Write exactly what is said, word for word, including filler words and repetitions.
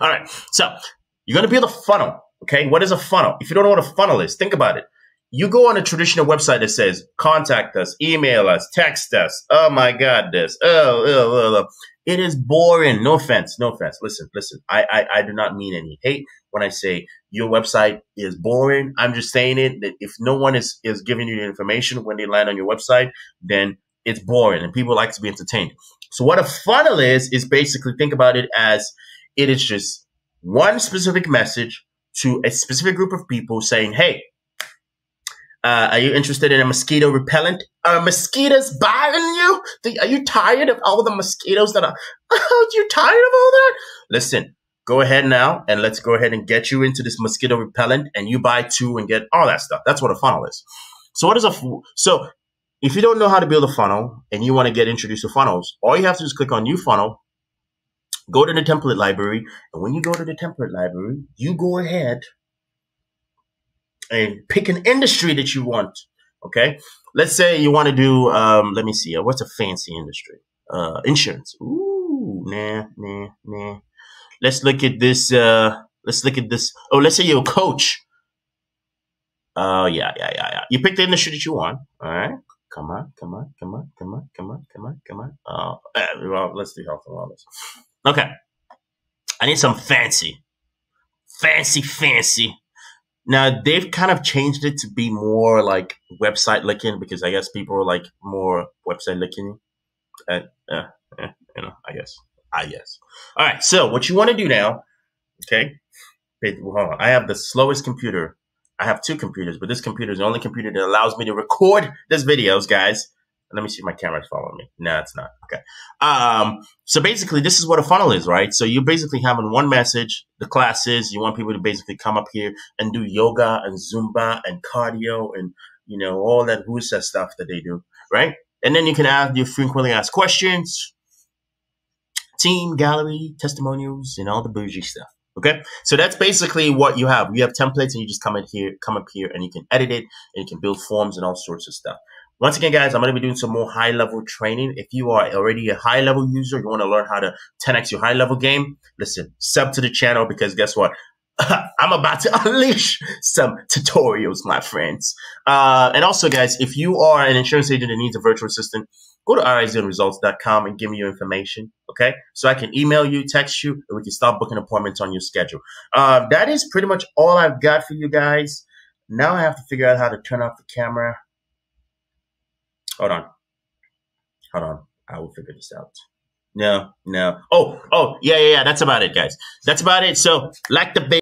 All right. So you're going to build a funnel. Okay. What is a funnel? If you don't know what a funnel is, think about it. You go on a traditional website that says, contact us, email us, text us. Oh my God, this. Oh, oh, oh, oh. It is boring. No offense. No offense. Listen, listen. I, I, I do not mean any hate when I say your website is boring. I'm just saying it that if no one is, is giving you the information when they land on your website, then it's boring and people like to be entertained. So what a funnel is, is basically think about it as it is just one specific message to a specific group of people saying, hey, Uh, are you interested in a mosquito repellent? Are mosquitoes bothering you? Are you tired of all the mosquitoes that are, are you tired of all that? Listen, go ahead now and let's go ahead and get you into this mosquito repellent and you buy two and get all that stuff. That's what a funnel is. So what is a, so if you don't know how to build a funnel and you want to get introduced to funnels, all you have to do is click on new funnel, go to the template library. And when you go to the template library, you go ahead and pick an industry that you want, okay? Let's say you want to do, um, let me see, what's a fancy industry? Uh, insurance. Ooh, nah, nah, nah. Let's look at this. Uh, let's look at this. Oh, let's say you're a coach. Oh, uh, yeah, yeah, yeah, yeah. You pick the industry that you want, all right? Come on, come on, come on, come on, come on, come on, come on. Oh, well, let's do health and wellness. Okay. I need some fancy. Fancy, fancy. Now, they've kind of changed it to be more like website looking because I guess people are like more website looking. And, uh, eh, you know, I guess. I guess. All right. So what you want to do now, okay, hold on. I have the slowest computer. I have two computers, but this computer is the only computer that allows me to record these videos, guys. Let me see if my camera's following me. No, it's not. Okay. Um, so basically, this is what a funnel is, right? So you're basically having one message, the classes. You want people to basically come up here and do yoga and Zumba and cardio and, you know, all that woosa stuff that they do, right? And then you can ask your frequently asked questions, team, gallery, testimonials, and all the bougie stuff. Okay, so that's basically what you have. You have templates, and you just come in here, come up here, and you can edit it, and you can build forms and all sorts of stuff. Once again, guys, I'm going to be doing some more high-level training. If you are already a high-level user, you want to learn how to ten X your high-level game, listen, sub to the channel because guess what? I'm about to unleash some tutorials, my friends. Uh, and also, guys, if you are an insurance agent that needs a virtual assistant, go to R I Z N results dot com and give me your information, okay? So I can email you, text you, and we can start booking appointments on your schedule. Uh, that is pretty much all I've got for you guys. Now I have to figure out how to turn off the camera. Hold on. Hold on. I will figure this out. No, no. Oh, oh, yeah, yeah, yeah. That's about it, guys. That's about it. So like the big